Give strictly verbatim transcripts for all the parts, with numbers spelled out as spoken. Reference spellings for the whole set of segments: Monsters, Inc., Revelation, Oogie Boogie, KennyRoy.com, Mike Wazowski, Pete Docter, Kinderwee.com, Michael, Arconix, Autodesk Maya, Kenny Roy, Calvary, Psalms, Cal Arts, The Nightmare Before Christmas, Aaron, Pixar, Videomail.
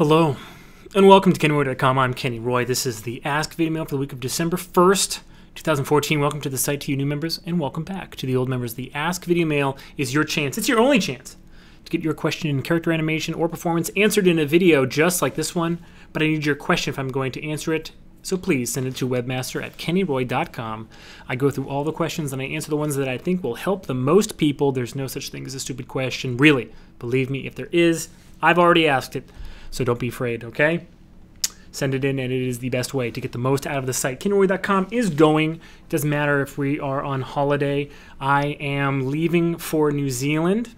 Hello, and welcome to Kenny Roy dot com. I'm Kenny Roy. This is the Ask Videomail for the week of December first, two thousand fourteen. Welcome to the site to you new members, and welcome back to the old members. The Ask Videomail is your chance, it's your only chance, to get your question in character animation or performance answered in a video just like this one. But I need your question if I'm going to answer it, so please send it to webmaster at Kenny Roy dot com. I go through all the questions and I answer the ones that I think will help the most people. There's no such thing as a stupid question, really. Believe me, if there is, I've already asked it. So don't be afraid, okay? Send it in, and it is the best way to get the most out of the site. Kinderwee dot com is going. It doesn't matter if we are on holiday. I am leaving for New Zealand,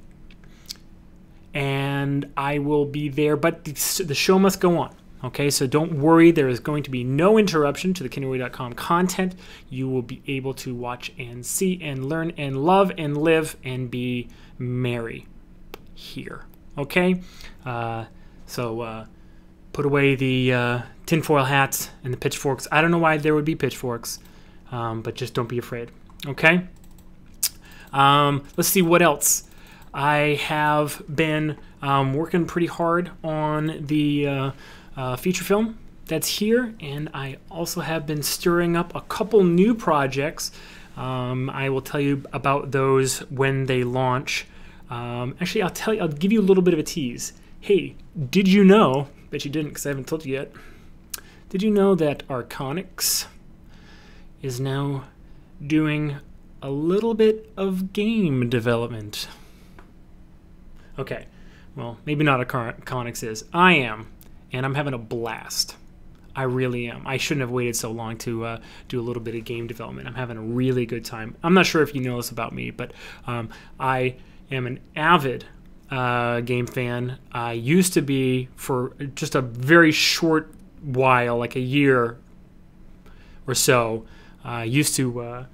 and I will be there, but the show must go on, okay? So don't worry. There is going to be no interruption to the Kenny Roy dot com content. You will be able to watch and see and learn and love and live and be merry here, okay? Uh... So uh, put away the uh, tinfoil hats and the pitchforks. I don't know why there would be pitchforks, um, but just don't be afraid, okay? Um, let's see what else. I have been um, working pretty hard on the uh, uh, feature film that's here, and I also have been stirring up a couple new projects. Um, I will tell you about those when they launch. Um, actually, I'll tell you. I'll give you a little bit of a tease. Hey, did you know, bet you didn't because I haven't told you yet, did you know that Arconix is now doing a little bit of game development? Okay, well, maybe not Arconix is. I am, and I'm having a blast. I really am. I shouldn't have waited so long to uh, do a little bit of game development. I'm having a really good time. I'm not sure if you know this about me, but um, I am an avid Uh, game fan. I used to be for just a very short while, like a year or so. I uh, used to uh,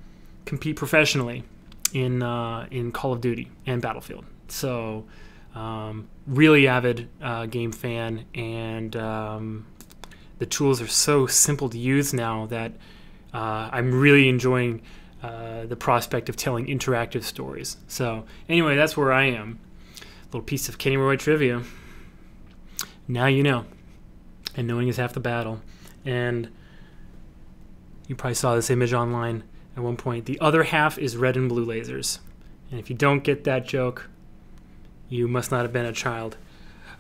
compete professionally in uh, in Call of Duty and Battlefield. So um, really avid uh, game fan, and um, the tools are so simple to use now that uh, I'm really enjoying uh, the prospect of telling interactive stories. So anyway, that's where I am. Little piece of Kenny Roy trivia. Now you know, and knowing is half the battle. And you probably saw this image online at one point. The other half is red and blue lasers. And if you don't get that joke, you must not have been a child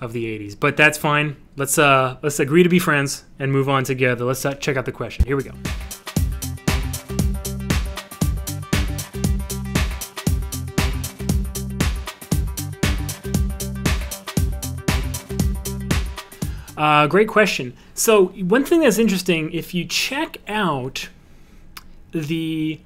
of the eighties. But that's fine. Let's uh, let's agree to be friends and move on together. Let's uh, check out the question. Here we go. Uh, great question. So one thing that's interesting, if you check out the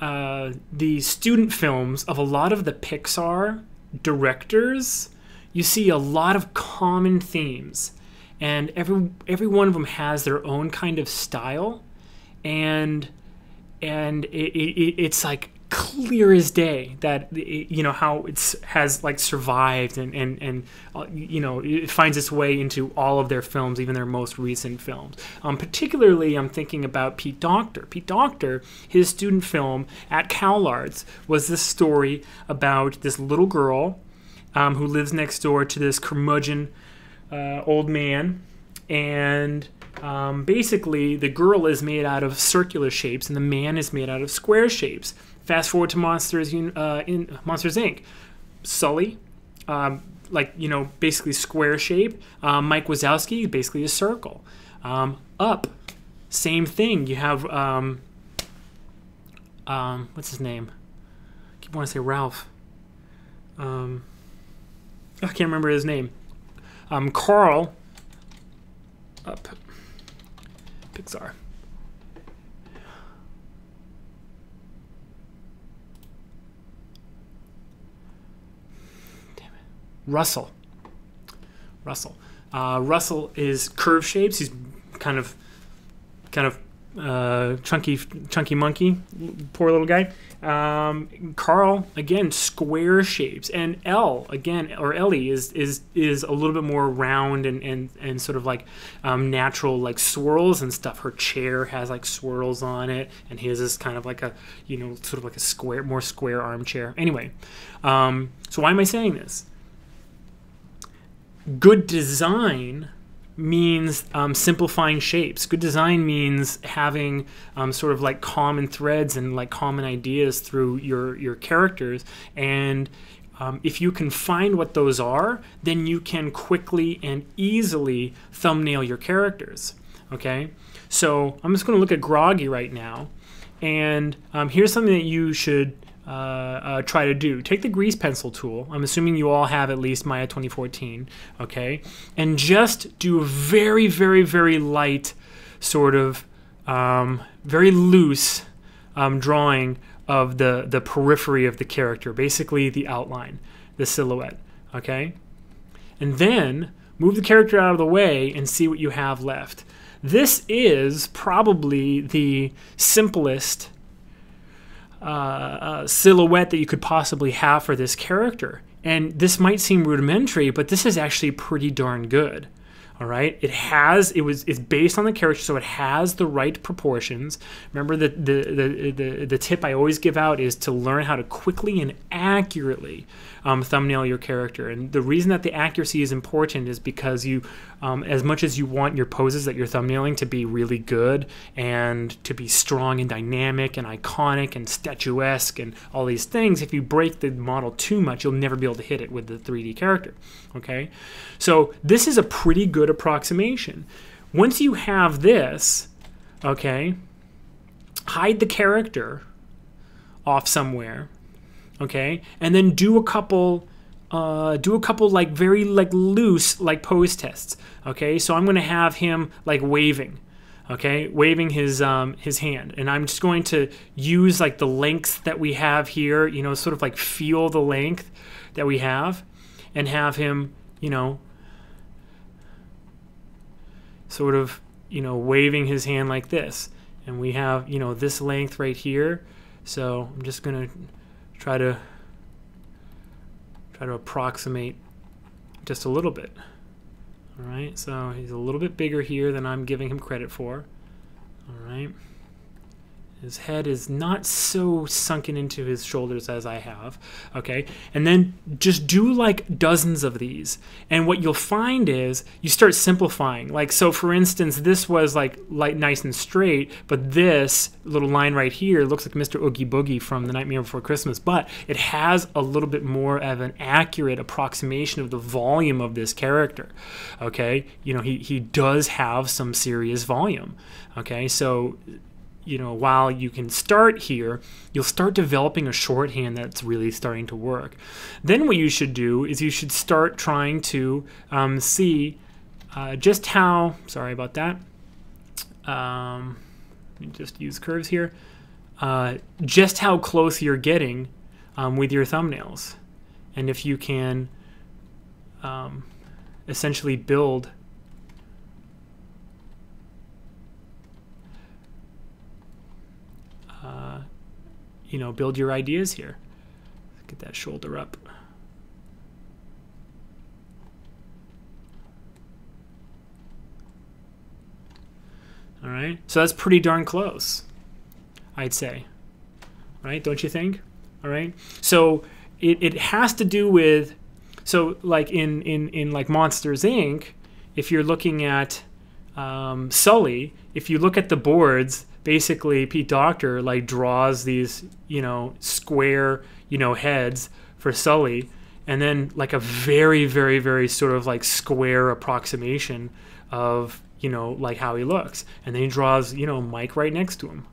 uh, the student films of a lot of the Pixar directors, you see a lot of common themes, and every every one of them has their own kind of style, and and it, it, it's like clear as day that, you know, how it's has like survived and and and uh, you know, it finds its way into all of their films, even their most recent films. Um, particularly, I'm thinking about Pete Docter. Pete Docter, his student film at Cal Arts was this story about this little girl um, who lives next door to this curmudgeon uh, old man, and um, basically the girl is made out of circular shapes and the man is made out of square shapes. Fast forward to Monsters, uh, in Monsters, Incorporated. Sully, um, like, you know, basically square shape. Um, Mike Wazowski, basically a circle. Um, up, same thing. You have, um, um, what's his name? I keep wanting to say Ralph. Um, I can't remember his name. Um, Carl, up, Pixar. Russell. Russell. Uh, Russell is curve shapes. He's kind of, kind of uh, chunky, chunky monkey. Poor little guy. Um, Carl, again, square shapes. And Elle, again, or Ellie is is is a little bit more round and and and sort of like um, natural, like swirls and stuff. Her chair has like swirls on it, and his is kind of like a, you know, sort of like a square, more square armchair. Anyway, um, so why am I saying this? Good design means um, simplifying shapes. Good design means having um, sort of like common threads and like common ideas through your, your characters. And um, if you can find what those are, then you can quickly and easily thumbnail your characters, okay? So I'm just gonna look at Groggy right now. And um, here's something that you should uh, uh, try to do. Take the grease pencil tool. I'm assuming you all have at least Maya twenty fourteen, okay? And just do a very, very, very light sort of, um, very loose um, drawing of the, the periphery of the character, basically the outline, the silhouette, okay? And then move the character out of the way and see what you have left. This is probably the simplest uh, uh, silhouette that you could possibly have for this character. And this might seem rudimentary, but this is actually pretty darn good. All right, it has, it was, it's based on the character, so it has the right proportions. Remember the, the, the, the, the tip I always give out is to learn how to quickly and accurately um, thumbnail your character. And the reason that the accuracy is important is because you, um, as much as you want your poses that you're thumbnailing to be really good and to be strong and dynamic and iconic and statuesque and all these things, if you break the model too much, you'll never be able to hit it with the three D character, okay? So this is a pretty good approximation. Once you have this, okay, hide the character off somewhere, okay, and then do a couple uh, do a couple like very like loose like pose tests, okay? So I'm gonna have him like waving, okay, waving his um, his hand, and I'm just going to use like the lengths that we have here, you know, sort of like feel the length that we have and have him, you know, sort of, you know, waving his hand like this. And we have, you know, this length right here. So I'm just gonna try to try to approximate just a little bit. All right, so he's a little bit bigger here than I'm giving him credit for. All right, his head is not so sunken into his shoulders as I have, okay? And then just do like dozens of these. And what you'll find is you start simplifying. Like, so for instance, this was like light, nice and straight, but this little line right here looks like Mister Oogie Boogie from The Nightmare Before Christmas, but it has a little bit more of an accurate approximation of the volume of this character, okay? You know, he, he does have some serious volume, okay? So, you know, while you can start here, you'll start developing a shorthand that's really starting to work. Then what you should do is you should start trying to um, see uh, just how, sorry about that, um, let me just use curves here, uh, just how close you're getting um, with your thumbnails. And if you can um, essentially build you know, build your ideas here. Get that shoulder up. All right, so that's pretty darn close, I'd say, right? Don't you think? All right, so it, it has to do with, so like in, in, in like Monsters, Incorporated, if you're looking at um, Sully, if you look at the boards, basically Pete Docter like draws these, you know, square, you know, heads for Sully, and then like a very, very, very sort of like square approximation of, you know, like how he looks. And then he draws, you know, Mike right next to him,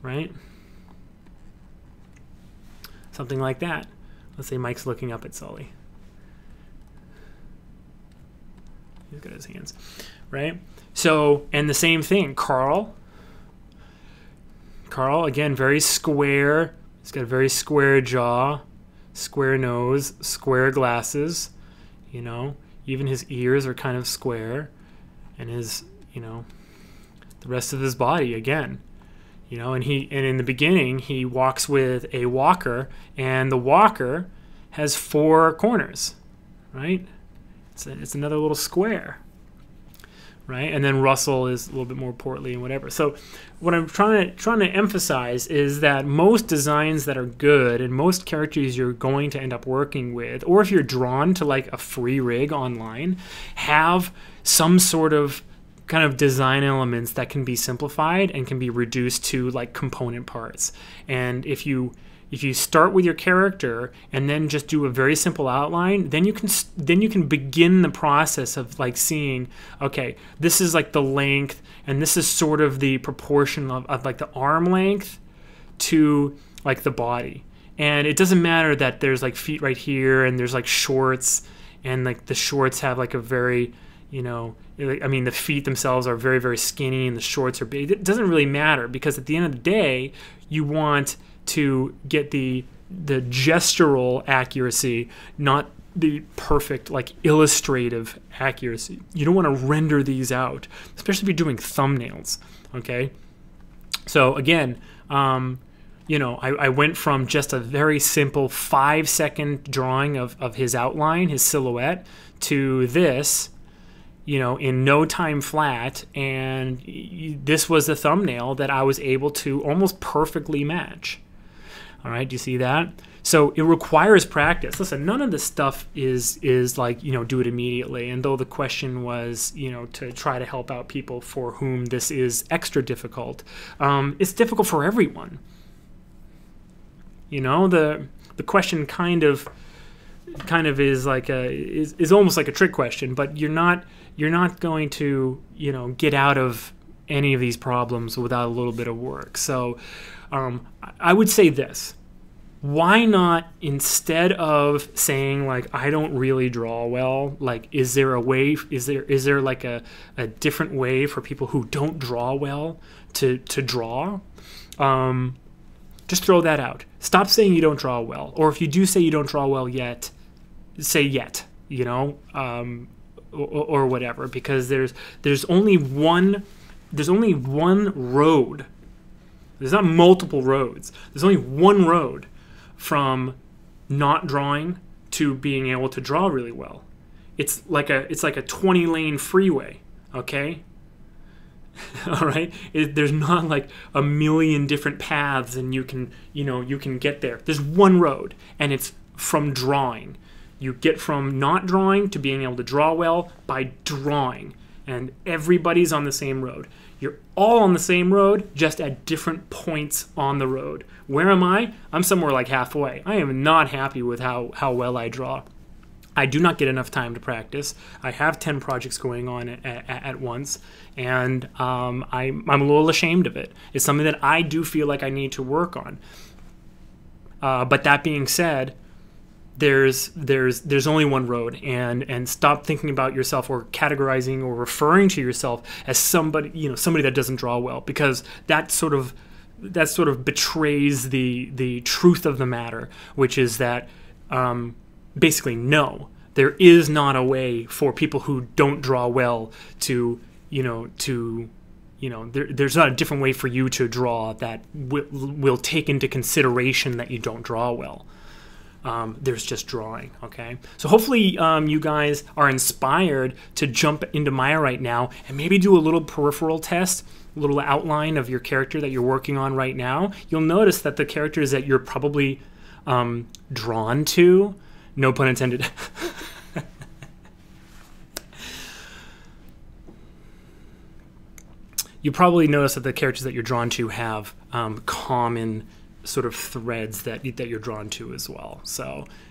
right? Something like that. Let's say Mike's looking up at Sully. He's got his hands, right? So, and the same thing, Carl. Carl, again, very square. He's got a very square jaw, square nose, square glasses, you know. Even his ears are kind of square. And his, you know, the rest of his body, again. You know, and he, and in the beginning, he walks with a walker, and the walker has four corners, right? It's, a, it's another little square. right? And then Russell is a little bit more portly and whatever. So what I'm trying to, trying to emphasize is that most designs that are good and most characters you're going to end up working with, or if you're drawn to like a free rig online, have some sort of kind of design elements that can be simplified and can be reduced to like component parts. And if you If you start with your character and then just do a very simple outline, then you can then you can begin the process of like seeing, okay, this is like the length, and this is sort of the proportion of, of like the arm length to like the body. And it doesn't matter that there's like feet right here and there's like shorts, and like the shorts have like a very, you know, I mean, the feet themselves are very, very skinny and the shorts are big. It doesn't really matter, because at the end of the day, you want to get the the gestural accuracy, not the perfect like illustrative accuracy. You don't want to render these out, especially if you're doing thumbnails. Okay, so again, um, you know, I, I went from just a very simple five second drawing of of his outline, his silhouette, to this, you know, in no time flat, and this was the thumbnail that I was able to almost perfectly match. All right, do you see that? So it requires practice. Listen, none of this stuff is is like, you know, do it immediately. And though the question was, you know, to try to help out people for whom this is extra difficult, um, it's difficult for everyone. You know, the the question kind of kind of is like a is is almost like a trick question, but you're not you're not going to, you know, get out of any of these problems without a little bit of work. So um, I would say this. Why not, instead of saying like, I don't really draw well, like, is there a way, is there is there like a, a different way for people who don't draw well to, to draw? Um, just throw that out. Stop saying you don't draw well. Or if you do say you don't draw well yet, say yet, you know, um, or, or whatever, because there's there's only one There's only one road. There's not multiple roads. There's only one road from not drawing to being able to draw really well. It's like a it's like a twenty lane freeway, okay? All right? It, there's not like a million different paths and you can, you know, you can get there. There's one road, and it's from drawing. You get from not drawing to being able to draw well by drawing. And everybody's on the same road. You're all on the same road, just at different points on the road. Where am I? I'm somewhere like halfway. I am not happy with how, how well I draw. I do not get enough time to practice. I have ten projects going on at, at, at once, and um, I, I'm a little ashamed of it. It's something that I do feel like I need to work on. Uh, but that being said, There's there's there's only one road, and and stop thinking about yourself or categorizing or referring to yourself as somebody, you know, somebody that doesn't draw well, because that sort of that sort of betrays the the truth of the matter, which is that um, basically no, there is not a way for people who don't draw well to, you know, to you know there, there's not a different way for you to draw that will will take into consideration that you don't draw well. Um, there's just drawing, okay? So hopefully um, you guys are inspired to jump into Maya right now and maybe do a little peripheral test, a little outline of your character that you're working on right now. You'll notice that the characters that you're probably um, drawn to, no pun intended, you probably notice that the characters that you're drawn to have um, common sort of threads that that you're drawn to as well. So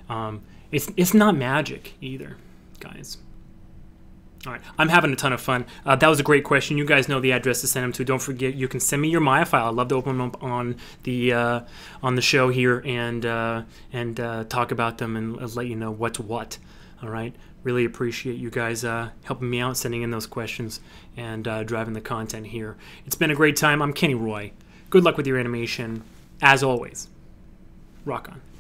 um, it's it's not magic either, guys. All right, I'm having a ton of fun. Uh, that was a great question. You guys know the address to send them to. Don't forget, you can send me your Maya file. I'd love to open them up on the uh, on the show here and uh, and uh, talk about them and uh, let you know what's what. All right, really appreciate you guys uh, helping me out, sending in those questions, and uh, driving the content here. It's been a great time. I'm Kenny Roy. Good luck with your animation. As always, rock on.